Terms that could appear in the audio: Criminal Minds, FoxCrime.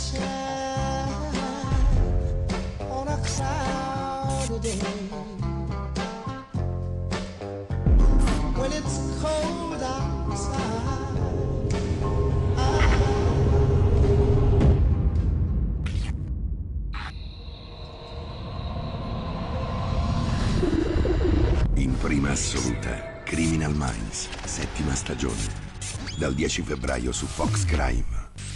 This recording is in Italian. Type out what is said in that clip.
sunshine on a cloudy day. When it's cold outside, in prima assoluta, Criminal Minds, 7ª stagione, dal 10 febbraio su FoxCrime.